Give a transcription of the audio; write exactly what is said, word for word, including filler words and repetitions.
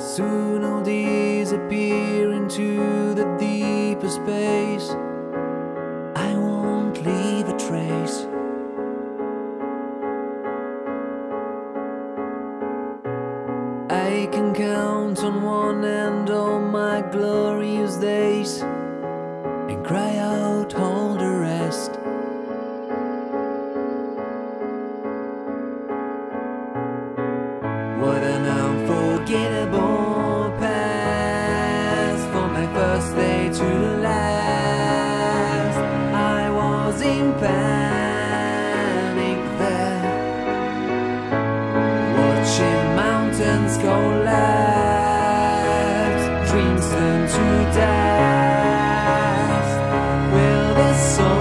Soon I'll disappear into the deeper space. I won't leave a trace. I can count on one hand all my glorious days and cry out all the rest. What an unforgettable past, from my first day to the last. I was in panic there, watching mountains collapse, dreams turn to dust. Will the soul